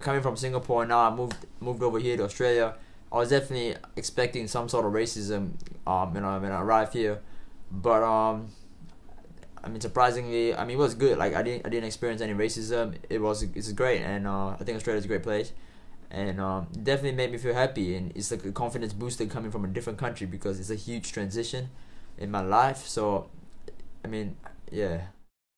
coming from Singapore, now I moved over here to Australia, I was definitely expecting some sort of racism, you know, when I arrived here. But I mean, surprisingly, I mean, it was good. Like I didn't experience any racism. It's great, and I think Australia's a great place, and it definitely made me feel happy. And it's like a confidence booster coming from a different country because it's a huge transition in my life. So, I mean, yeah.